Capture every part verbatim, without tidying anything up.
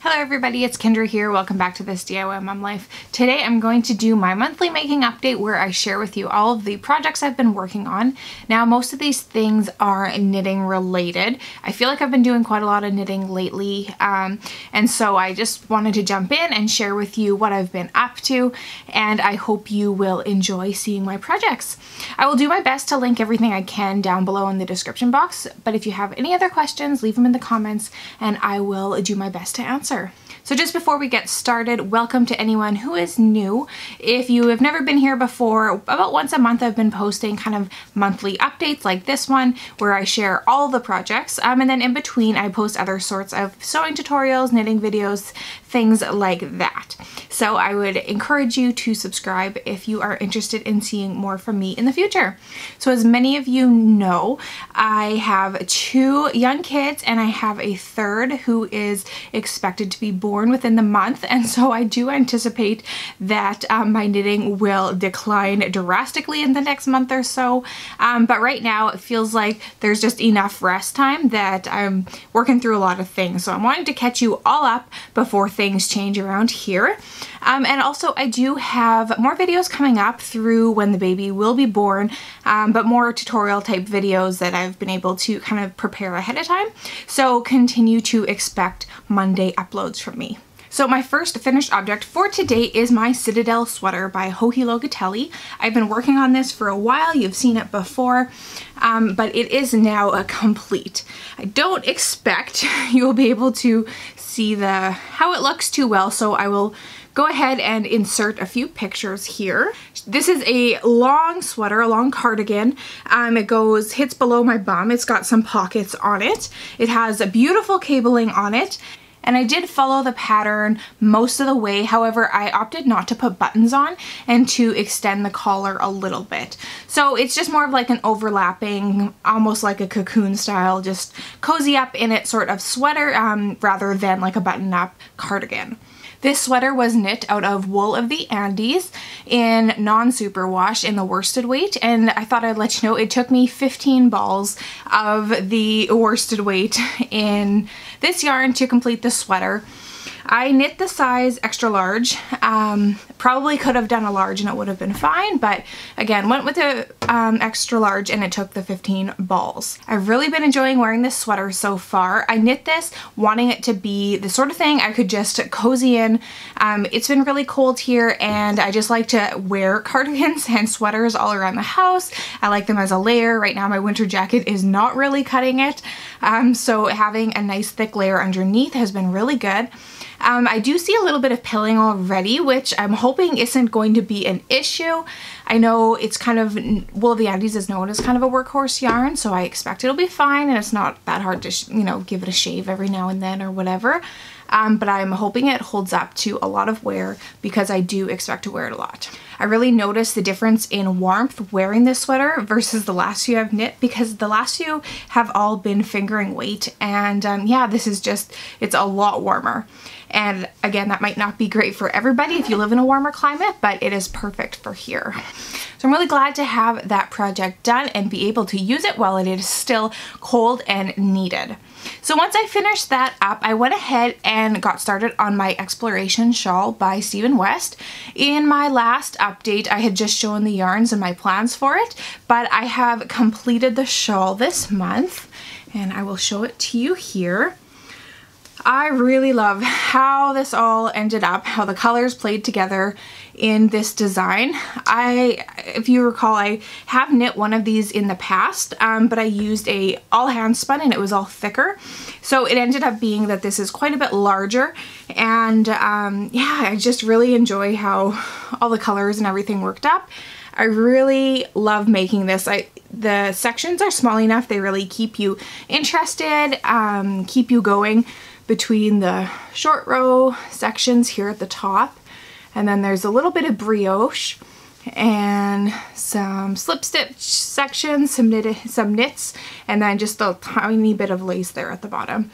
Hello everybody, it's Kendra here. Welcome back to This D I Y Mom Life. Today I'm going to do my monthly making update where I share with you all of the projects I've been working on. Now most of these things are knitting related. I feel like I've been doing quite a lot of knitting lately um, and so I just wanted to jump in and share with you what I've been up to, and I hope you will enjoy seeing my projects. I will do my best to link everything I can down below in the description box, but if you have any other questions, leave them in the comments and I will do my best to answer. So just before we get started, welcome to anyone who is new. If you have never been here before, about once a month I've been posting kind of monthly updates like this one where I share all the projects, um, and then in between I post other sorts of sewing tutorials, knitting videos, things like that. So I would encourage you to subscribe if you are interested in seeing more from me in the future. So as many of you know, I have two young kids and I have a third who is expected to be born within the month, and so I do anticipate that um, my knitting will decline drastically in the next month or so, um, but right now it feels like there's just enough rest time that I'm working through a lot of things, so I'm wanting to catch you all up before things change around here. Um, and also I do have more videos coming up through when the baby will be born, um, but more tutorial type videos that I've been able to kind of prepare ahead of time. So continue to expect Monday uploads from me. So my first finished object for today is my Citadel sweater by Joji Locatelli. I've been working on this for a while, you've seen it before, um, but it is now a complete. I don't expect you will be able to see the how it looks too well, so I will go ahead and insert a few pictures here. This is a long sweater, a long cardigan. Um, it goes, hits below my bum. It's got some pockets on it. It has a beautiful cabling on it. And I did follow the pattern most of the way, however I opted not to put buttons on and to extend the collar a little bit. So it's just more of like an overlapping, almost like a cocoon style, just cozy up in it sort of sweater, um, rather than like a button up cardigan. This sweater was knit out of Wool of the Andes in non-superwash in the worsted weight, and I thought I'd let you know it took me fifteen balls of the worsted weight in this yarn to complete the sweater. I knit the size extra large, um, probably could have done a large and it would have been fine, but again, went with the um, extra large and it took the fifteen balls. I've really been enjoying wearing this sweater so far. I knit this wanting it to be the sort of thing I could just cozy in. Um, it's been really cold here and I just like to wear cardigans and sweaters all around the house. I like them as a layer. Right now my winter jacket is not really cutting it, um, so having a nice thick layer underneath has been really good. Um, I do see a little bit of pilling already, which I'm hoping isn't going to be an issue. I know it's kind of, Wool of the Andes is known as kind of a workhorse yarn, so I expect it'll be fine and it's not that hard to, sh you know, give it a shave every now and then or whatever. Um, but I'm hoping it holds up to a lot of wear because I do expect to wear it a lot. I really noticed the difference in warmth wearing this sweater versus the last few I've knit, because the last few have all been fingering weight, and um, yeah, this is just, it's a lot warmer. And again, that might not be great for everybody if you live in a warmer climate, but it is perfect for here. So I'm really glad to have that project done and be able to use it while it is still cold and needed. So once I finished that up, I went ahead and got started on my Exploration shawl by Stephen West. In my last update, I had just shown the yarns and my plans for it, but I have completed the shawl this month, and I will show it to you here. I really love how this all ended up, how the colors played together in this design. I, if you recall, I have knit one of these in the past, um, but I used a all hand spun and it was all thicker. So it ended up being that this is quite a bit larger, and um, yeah, I just really enjoy how all the colors and everything worked up. I really love making this. I, the sections are small enough, they really keep you interested, um, keep you going between the short row sections here at the top. And then there's a little bit of brioche and some slip stitch sections, some, knit, some knits, and then just a tiny bit of lace there at the bottom.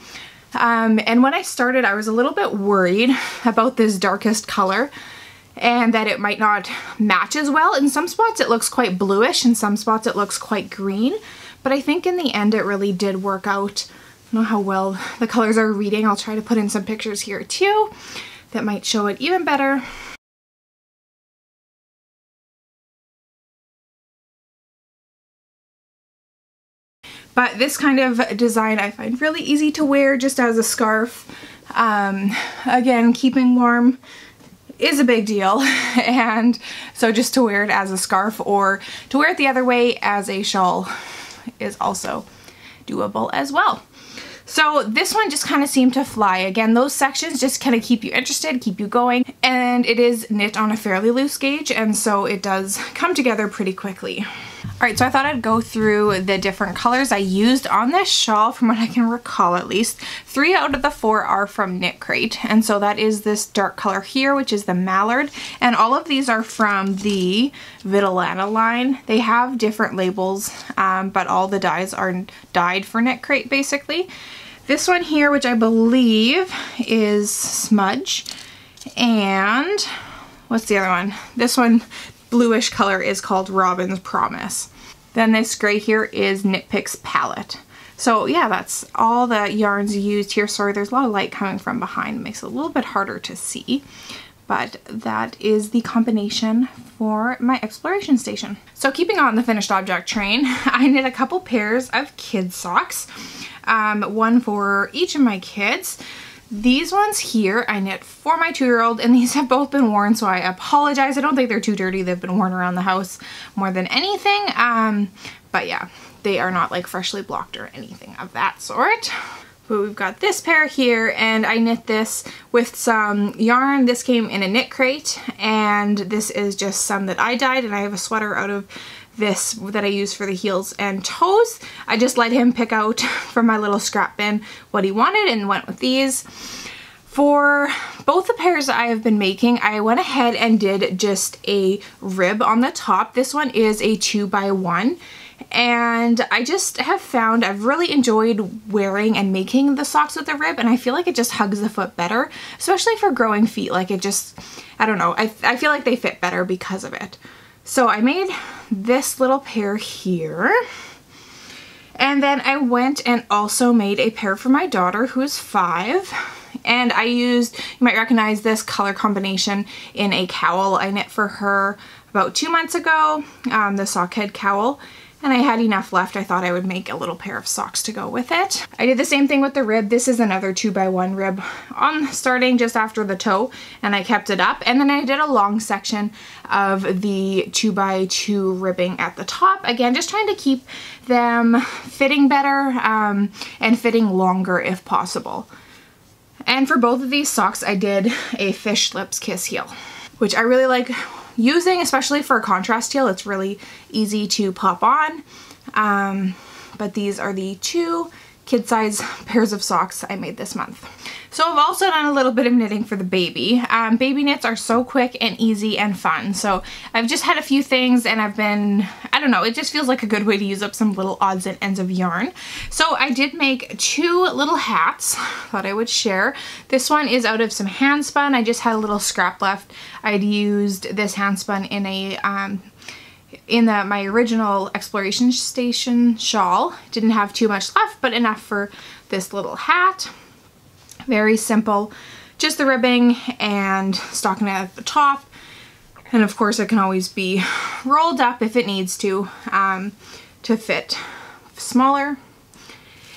Um, and when I started, I was a little bit worried about this darkest color and that it might not match as well. In some spots it looks quite bluish, in some spots it looks quite green, but I think in the end it really did work out know how well the colors are reading. I'll try to put in some pictures here too that might show it even better. But this kind of design I find really easy to wear just as a scarf. Um, again, keeping warm is a big deal, and so just to wear it as a scarf or to wear it the other way as a shawl is also doable as well. So this one just kind of seemed to fly. Again, those sections just kind of keep you interested, keep you going, and it is knit on a fairly loose gauge, and so it does come together pretty quickly. Alright, so I thought I'd go through the different colors I used on this shawl. From what I can recall, at least three out of the four are from Knit Crate, and so that is this dark color here, which is the Mallard, and all of these are from the Vitalana line. They have different labels, um, but all the dyes are dyed for Knit Crate basically. This one here, which I believe is Smudge, and what's the other one? This one, bluish color, is called Robin's Promise. Then this gray here is Knit Picks Palette. So yeah, that's all the yarns used here. Sorry, there's a lot of light coming from behind. It makes it a little bit harder to see. But that is the combination for my Exploration Station. So keeping on the finished object train, I knit a couple pairs of kid socks, um, one for each of my kids. These ones here I knit for my two-year-old, and these have both been worn, so I apologize. I don't think they're too dirty. They've been worn around the house more than anything, um, but yeah, they are not like freshly blocked or anything of that sort. But we've got this pair here, and I knit this with some yarn. This came in a Knit Crate, and this is just some that I dyed, and I have a sweater out of this that I use for the heels and toes. I just let him pick out from my little scrap bin what he wanted and went with these. For both the pairs I have been making, I went ahead and did just a rib on the top. This one is a two by one. And I just have found I've really enjoyed wearing and making the socks with the rib, and I feel like it just hugs the foot better, especially for growing feet. Like it just, I don't know, I, I feel like they fit better because of it. So I made this little pair here, and then I went and also made a pair for my daughter, who is five, and I used, you might recognize this color combination in a cowl I knit for her about two months ago, um, the sockhead cowl, and I had enough left. I thought I would make a little pair of socks to go with it. I did the same thing with the rib. This is another two by one rib on starting just after the toe, and I kept it up, and then I did a long section of the two by two ribbing at the top. Again, just trying to keep them fitting better um, and fitting longer if possible. And for both of these socks, I did a fish lips kiss heel, which I really like using, especially for a contrast heel. It's really easy to pop on, um, but these are the two kid size pairs of socks I made this month. So I've also done a little bit of knitting for the baby. Um, baby knits are so quick and easy and fun, so I've just had a few things, and I've been, I don't know, it just feels like a good way to use up some little odds and ends of yarn. So I did make two little hats, thought I would share. This one is out of some hand spun. I just had a little scrap left. I'd used this hand spun in a um, in the, my original Exploration Station shawl. Didn't have too much left, but enough for this little hat. Very simple, just the ribbing and stockinette at the top, and of course it can always be rolled up if it needs to, um, to fit smaller.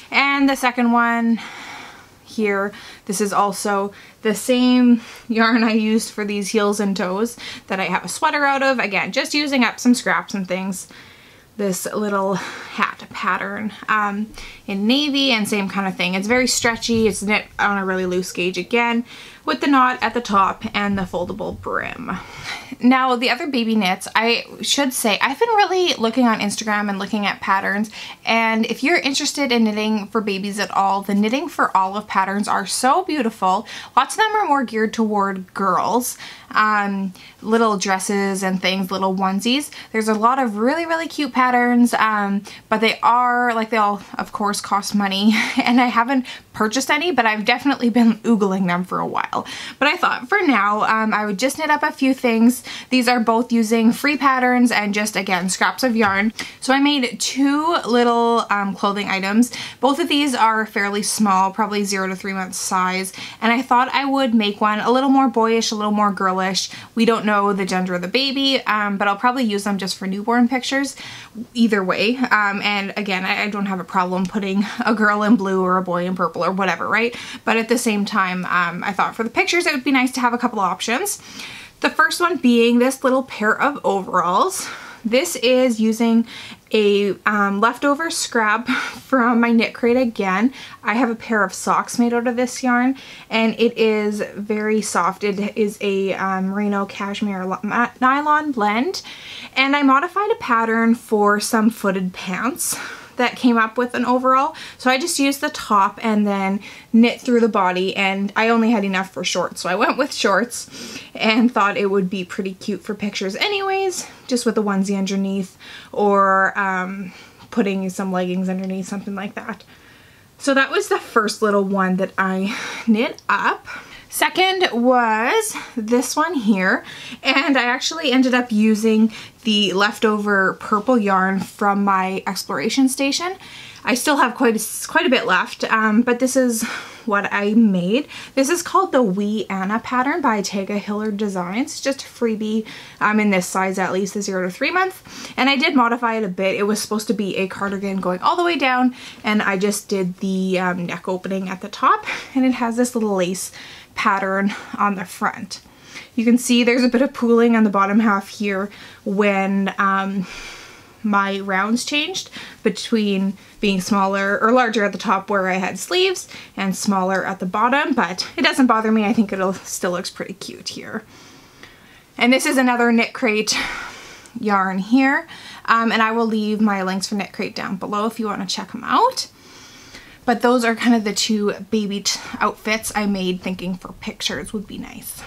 And the second one here, this is also the same yarn I used for these heels and toes that I have a sweater out of. Again, just using up some scraps and things. This little hat pattern um, in navy, and same kind of thing. It's very stretchy. It's knit on a really loose gauge again, with the knot at the top and the foldable brim. Now the other baby knits, I should say, I've been really looking on Instagram and looking at patterns, and if you're interested in knitting for babies at all, the Knitting for All of patterns are so beautiful. Lots of them are more geared toward girls, um, little dresses and things, little onesies. There's a lot of really, really cute patterns, um, but they are, like, they all, of course, cost money, and I haven't purchased any, but I've definitely been oogling them for a while. But I thought for now, um, I would just knit up a few things These are both using free patterns and just, again, scraps of yarn. So I made two little um, clothing items. Both of these are fairly small, probably zero to three month size, and I thought I would make one a little more boyish, a little more girlish. We don't know the gender of the baby, um, but I'll probably use them just for newborn pictures either way. Um, and again, I, I don't have a problem putting a girl in blue or a boy in purple or whatever, right? But at the same time, um, I thought for the pictures it would be nice to have a couple options. The first one being this little pair of overalls. This is using a um, leftover scrap from my Knit Crate again. I have a pair of socks made out of this yarn, and it is very soft. It is a um, merino cashmere nylon blend, and I modified a pattern for some footed pants that came up with an overall. So I just used the top and then knit through the body, and I only had enough for shorts, so I went with shorts and thought it would be pretty cute for pictures anyways, just with a onesie underneath or um, putting some leggings underneath, something like that. So that was the first little one that I knit up. Second was this one here, and I actually ended up using the leftover purple yarn from my Exploration Station. I still have quite a, quite a bit left, um, but this is what I made. This is called the Wee Anna pattern by Taiga Hilliard Designs. It's just a freebie um, in this size, at least the zero to three month. And I did modify it a bit. It was supposed to be a cardigan going all the way down, and I just did the um, neck opening at the top, and it has this little lace pattern on the front. You can see there's a bit of pooling on the bottom half here when um, my rounds changed between being smaller or larger at the top where I had sleeves and smaller at the bottom, but it doesn't bother me. I think it'll still looks pretty cute here. And this is another Knit Crate yarn here, um, and I will leave my links for Knit Crate down below if you want to check them out. But those are kind of the two baby t outfits I made thinking for pictures would be nice.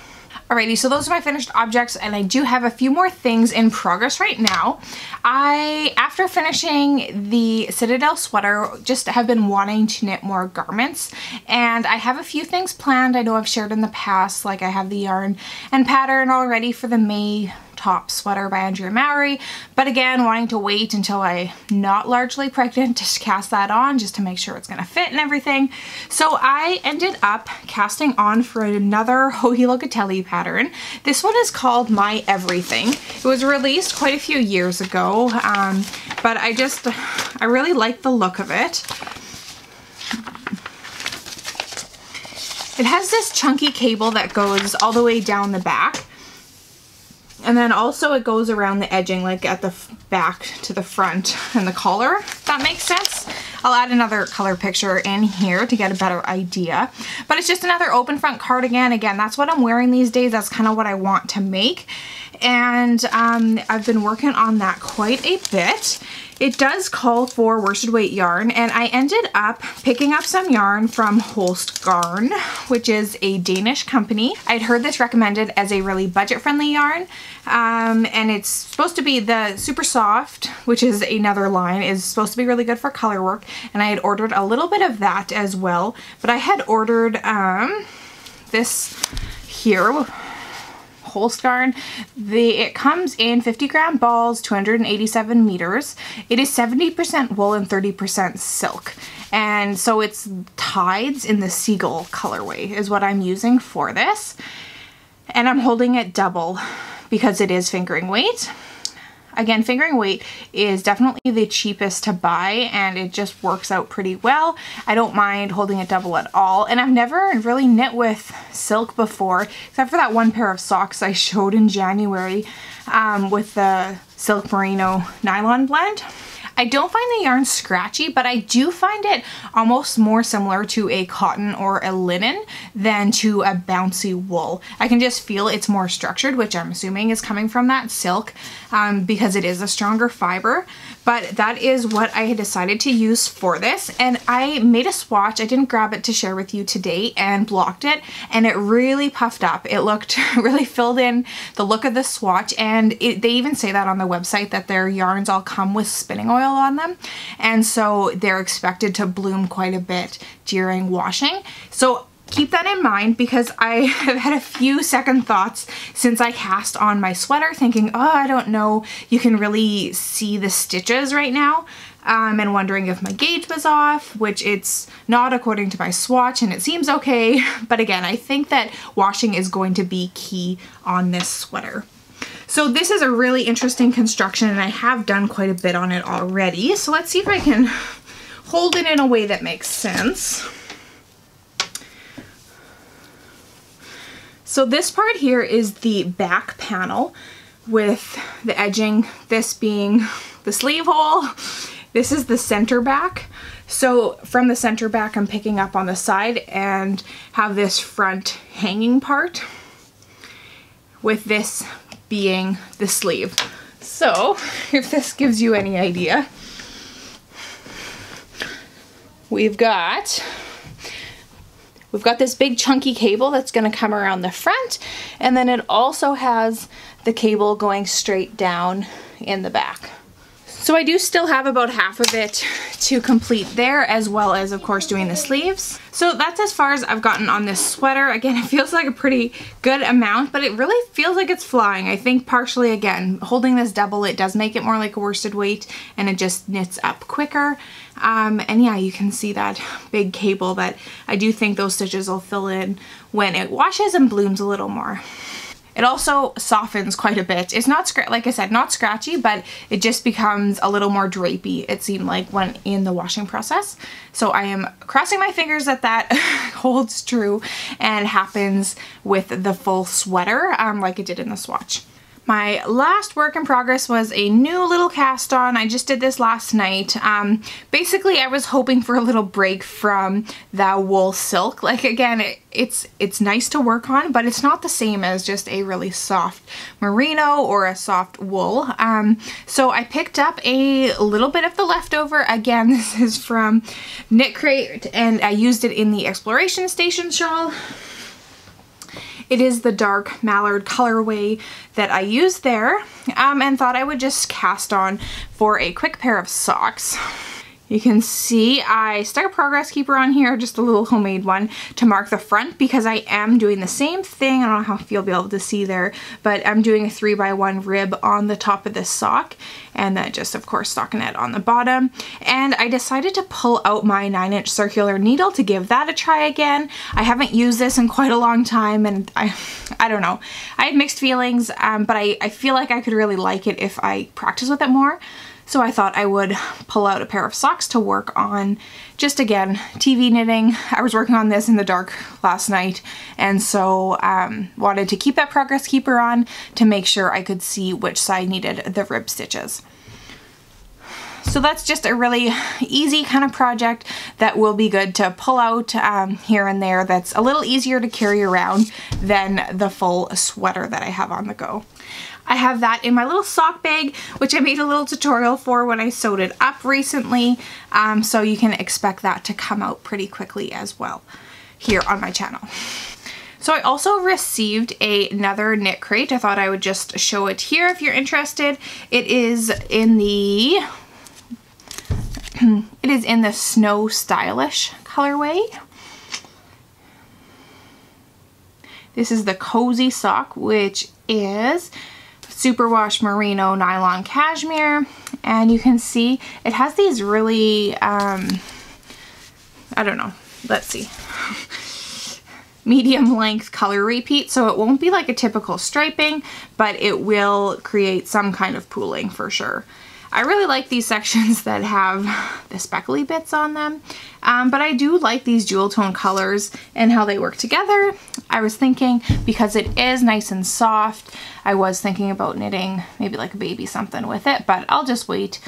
Alrighty, so those are my finished objects, and I do have a few more things in progress right now. I, after finishing the Citadel sweater, just have been wanting to knit more garments, and I have a few things planned. I know I've shared in the past, like I have the yarn and pattern already for the May Top sweater by Andrea Mowry, but again, wanting to wait until I'm not largely pregnant to cast that on just to make sure it's going to fit and everything. So I ended up casting on for another Joji Locatelli pattern. This one is called My Everything. It was released quite a few years ago, um, but I just, I really like the look of it. It has this chunky cable that goes all the way down the back. And then also it goes around the edging, like at the back to the front and the collar, if that makes sense. I'll add another color picture in here to get a better idea. But it's just another open front cardigan. Again, that's what I'm wearing these days. That's kind of what I want to make. And um, I've been working on that quite a bit. It does call for worsted weight yarn, and I ended up picking up some yarn from Holst Garn, which is a Danish company. I'd heard this recommended as a really budget-friendly yarn, um, and it's supposed to be the super soft, which is another line, is supposed to be really good for color work, and I had ordered a little bit of that as well, but I had ordered um, this here. Holst Garn. The, it comes in fifty gram balls, two hundred eighty-seven meters. It is seventy percent wool and thirty percent silk. And so it's Tides in the Seagull colorway is what I'm using for this. And I'm holding it double because it is fingering weight. Again, fingering weight is definitely the cheapest to buy, and it just works out pretty well. I don't mind holding it double at all, and I've never really knit with silk before, except for that one pair of socks I showed in January um, with the silk merino nylon blend. I don't find the yarn scratchy, but I do find it almost more similar to a cotton or a linen than to a bouncy wool. I can just feel it's more structured, which I'm assuming is coming from that silk um, because it is a stronger fiber. But that is what I had decided to use for this, and I made a swatch. I didn't grab it to share with you today and blocked it, and it really puffed up. It looked really filled in the look of the swatch, and it, they even say that on the website that their yarns all come with spinning oil on them, and so they're expected to bloom quite a bit during washing. So keep that in mind because I have had a few second thoughts since I cast on my sweater thinking, oh, I don't know, you can really see the stitches right now, um, and wondering if my gauge was off, which it's not according to my swatch and it seems okay. But again, I think that washing is going to be key on this sweater. So this is a really interesting construction and I have done quite a bit on it already. So let's see if I can hold it in a way that makes sense. So this part here is the back panel with the edging, this being the sleeve hole. This is the center back. So from the center back, I'm picking up on the side and have this front hanging part with this being the sleeve. So if this gives you any idea, we've got We've got this big chunky cable that's going to come around the front, and then it also has the cable going straight down in the back. So I do still have about half of it to complete there, as well as of course doing the sleeves. So that's as far as I've gotten on this sweater. Again, it feels like a pretty good amount, but it really feels like it's flying. I think partially, again, holding this double, it does make it more like a worsted weight and it just knits up quicker. Um, and yeah, you can see that big cable, that I do think those stitches will fill in when it washes and blooms a little more. It also softens quite a bit. It's not, like I said, not scratchy, but it just becomes a little more drapey, it seemed like, when in the washing process. So I am crossing my fingers that that holds true and happens with the full sweater, um, like it did in the swatch. My last work in progress was a new little cast on. I just did this last night. Um, basically, I was hoping for a little break from the wool silk. Like, again, it, it's it's nice to work on, but it's not the same as just a really soft merino or a soft wool. Um, so I picked up a little bit of the leftover. Again, this is from Knit Crate, and I used it in the Exploration Station shawl. It is the dark Mallard colorway that I used there, um, and thought I would just cast on for a quick pair of socks. You can see I stuck a progress keeper on here, just a little homemade one, to mark the front because I am doing the same thing. I don't know if you'll be able to see there, but I'm doing a three by one rib on the top of this sock, and then just, of course, stockinette on the bottom. And I decided to pull out my nine inch circular needle to give that a try again. I haven't used this in quite a long time, and I I don't know. I had mixed feelings, um, but I, I feel like I could really like it if I practice with it more. So I thought I would pull out a pair of socks to work on, just again, T V knitting. I was working on this in the dark last night, and so um, wanted to keep that progress keeper on to make sure I could see which side needed the rib stitches. So that's just a really easy kind of project that will be good to pull out um, here and there, that's a little easier to carry around than the full sweater that I have on the go. I have that in my little sock bag, which I made a little tutorial for when I sewed it up recently, um, so you can expect that to come out pretty quickly as well here on my channel. So I also received a, another Knit Crate. I thought I would just show it here if you're interested. It is in the, it is in the Snow Stylish colorway. This is the Cozy Sock, which is superwash merino nylon cashmere, and you can see it has these really um I don't know, let's see, medium length color repeat, so it won't be like a typical striping, but it will create some kind of pooling for sure. I really like these sections that have the speckly bits on them, um, but I do like these jewel tone colors and how they work together. I was thinking, because it is nice and soft, I was thinking about knitting maybe like a baby something with it, but I'll just wait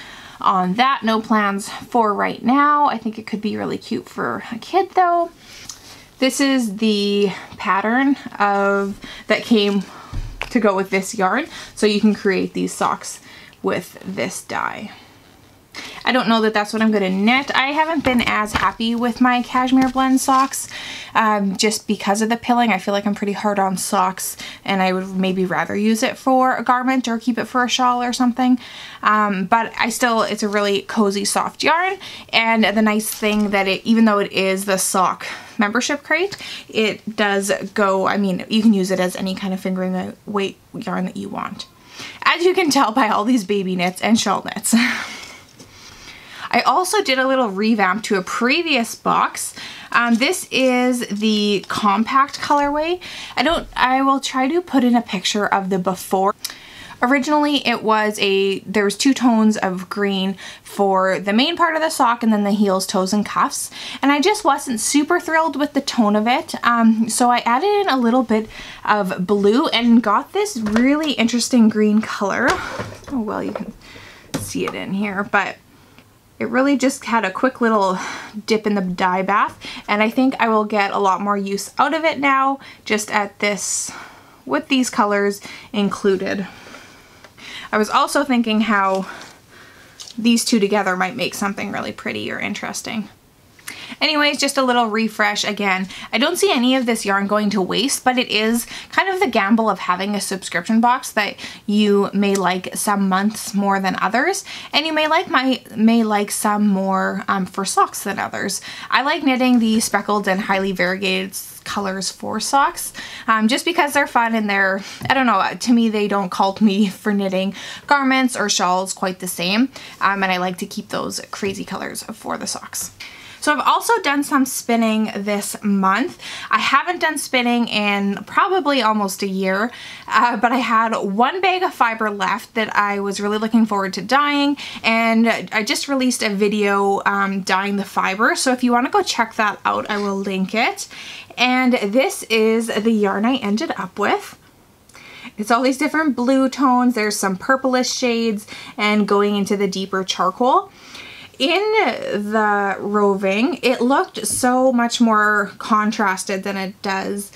on that. No plans for right now. I think it could be really cute for a kid though. This is the pattern of that came to go with this yarn, so you can create these socks with this dye. I don't know that that's what I'm going to knit. I haven't been as happy with my cashmere blend socks um, just because of the pilling. I feel like I'm pretty hard on socks, and I would maybe rather use it for a garment or keep it for a shawl or something. Um, but I still, it's a really cozy soft yarn, and the nice thing that it, even though it is the sock membership crate. It does go, I mean, you can use it as any kind of fingering weight yarn that you want, as you can tell by all these baby knits and shawl knits. I also did a little revamp to a previous box. Um, this is the compact colorway. I don't, I will try to put in a picture of the before. Originally it was a, there was two tones of green for the main part of the sock and then the heels, toes, and cuffs. And I just wasn't super thrilled with the tone of it. Um, so I added in a little bit of blue and got this really interesting green color. Oh, well, you can see it in here, but it really just had a quick little dip in the dye bath. And I think I will get a lot more use out of it now, just at this, with these colors included. I was also thinking how these two together might make something really pretty or interesting. Anyways, just a little refresh again. I don't see any of this yarn going to waste, but it is kind of the gamble of having a subscription box that you may like some months more than others, and you may like my may like some more um, for socks than others. I like knitting the speckled and highly variegated colors for socks, um, just because they're fun and they're, I don't know, to me they don't call to me for knitting garments or shawls quite the same, um, and I like to keep those crazy colors for the socks. So I've also done some spinning this month. I haven't done spinning in probably almost a year, uh, but I had one bag of fiber left that I was really looking forward to dyeing, and I just released a video um, dyeing the fiber, so if you want to go check that out, I will link it. And this is the yarn I ended up with. It's all these different blue tones, there's some purplish shades, and going into the deeper charcoal. In the roving, it looked so much more contrasted than it does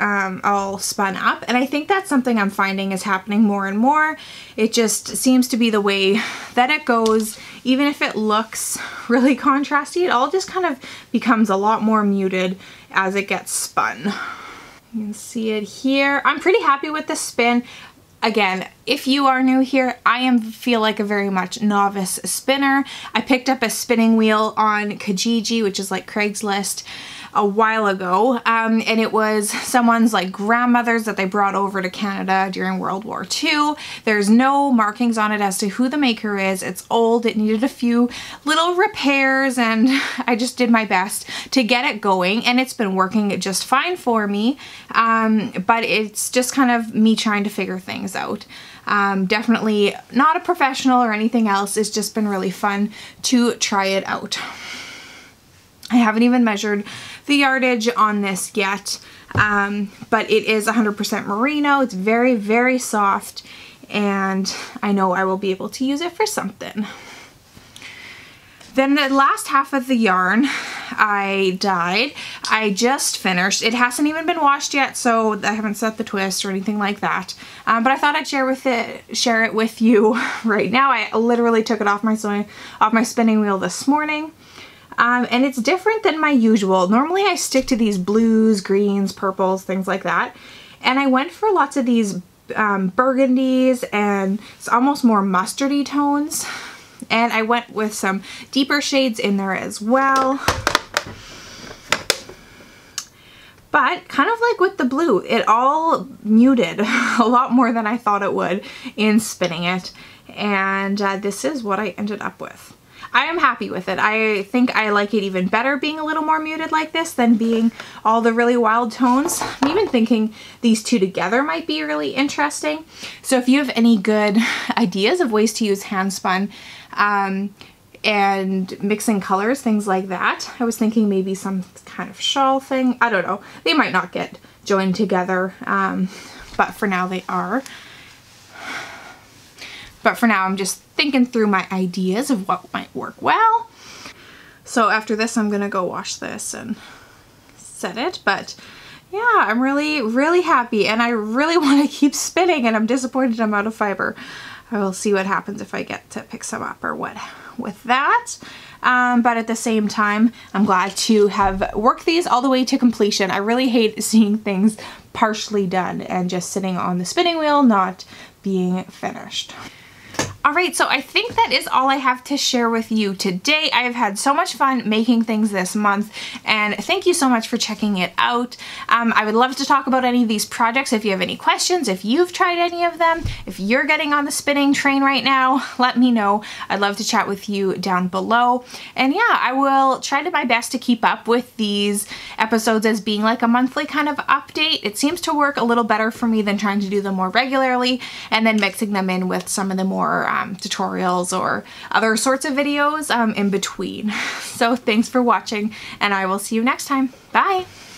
um, all spun up, and I think that's something I'm finding is happening more and more. It just seems to be the way that it goes. Even if it looks really contrasty, it all just kind of becomes a lot more muted as it gets spun. You can see it here. I'm pretty happy with the spin. Again, if you are new here, I am feel like a very much novice spinner. I picked up a spinning wheel on Kijiji, which is like Craigslist, a while ago, um, and it was someone's like grandmother's that they brought over to Canada during World War Two. There's no markings on it as to who the maker is. It's old, it needed a few little repairs, and I just did my best to get it going, and it's been working just fine for me, um, but it's just kind of me trying to figure things out. Um, definitely not a professional or anything else. It's just been really fun to try it out. I haven't even measured the yardage on this yet, um, but it is one hundred percent merino. It's very, very soft, and I know I will be able to use it for something. Then the last half of the yarn I dyed, I just finished. It hasn't even been washed yet, so I haven't set the twist or anything like that. Um, but I thought I'd share with it, share it with you right now. I literally took it off my sewing, off my spinning wheel this morning. Um, and it's different than my usual. Normally I stick to these blues, greens, purples, things like that. And I went for lots of these um, burgundies and it's almost more mustardy tones. And I went with some deeper shades in there as well. But kind of like with the blue, it all muted a lot more than I thought it would in spinning it. And uh, this is what I ended up with. I am happy with it. I think I like it even better being a little more muted like this than being all the really wild tones. I'm even thinking these two together might be really interesting. So if you have any good ideas of ways to use hand spun um, and mixing colors, things like that. I was thinking maybe some kind of shawl thing. I don't know. They might not get joined together, um, but for now they are. But for now, I'm just thinking through my ideas of what might work well. So after this, I'm gonna go wash this and set it. But yeah, I'm really, really happy, and I really wanna keep spinning, and I'm disappointed I'm out of fiber. I will see what happens if I get to pick some up or what with that. Um, but at the same time, I'm glad to have worked these all the way to completion. I really hate seeing things partially done and just sitting on the spinning wheel, not being finished. All right, so I think that is all I have to share with you today. I have had so much fun making things this month, and thank you so much for checking it out. Um, I would love to talk about any of these projects if you have any questions, if you've tried any of them, if you're getting on the spinning train right now, let me know. I'd love to chat with you down below. And yeah, I will try to my best to keep up with these episodes as being like a monthly kind of update. It seems to work a little better for me than trying to do them more regularly and then mixing them in with some of the more Um, tutorials or other sorts of videos um, in between. So thanks for watching, and I will see you next time. Bye!